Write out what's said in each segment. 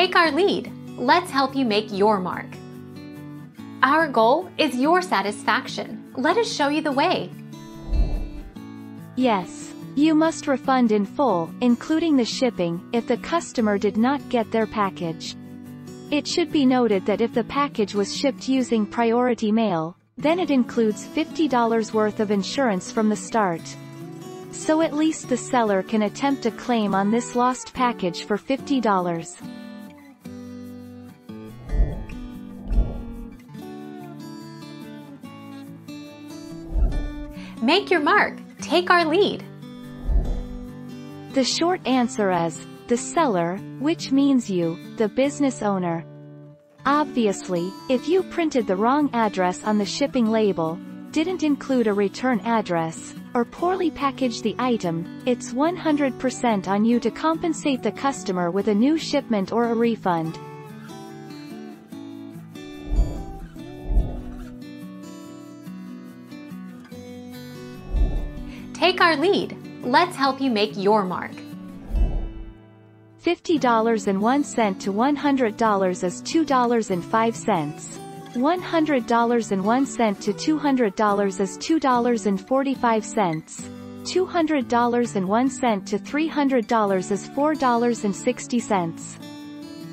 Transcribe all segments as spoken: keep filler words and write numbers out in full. Take our lead. Let's help you make your mark. Our goal is your satisfaction. Let us show you the way. Yes, you must refund in full, including the shipping, if the customer did not get their package. It should be noted that if the package was shipped using priority mail, then it includes fifty dollars worth of insurance from the start. So at least the seller can attempt a claim on this lost package for fifty dollars. Make your mark. Take our lead. The short answer is the seller, which means you, the business owner. Obviously, if you printed the wrong address on the shipping label, didn't include a return address, or poorly packaged the item, it's one hundred percent on you to compensate the customer with a new shipment or a refund. Take our lead. Let's help you make your mark. fifty dollars and one cent to one hundred dollars is two dollars and five cents. one hundred dollars and one cent to two hundred dollars is two dollars and forty-five cents. two hundred dollars and one cent to three hundred dollars is four dollars and sixty cents.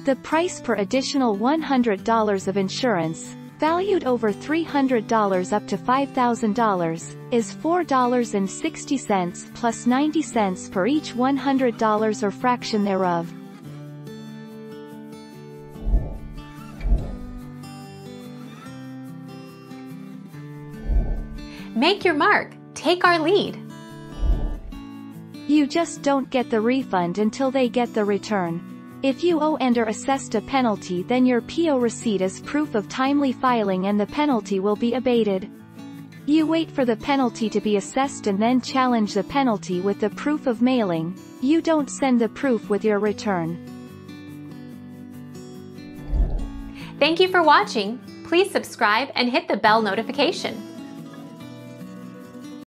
The price per additional one hundred dollars of insurance, valued over three hundred dollars up to five thousand dollars, is four dollars and sixty cents plus ninety cents per each one hundred dollars or fraction thereof. Make your mark. Take our lead. You just don't get the refund until they get the return. If you owe and are assessed a penalty, then your P O receipt is proof of timely filing and the penalty will be abated. You wait for the penalty to be assessed and then challenge the penalty with the proof of mailing. You don't send the proof with your return. Thank you for watching. Please subscribe and hit the bell notification.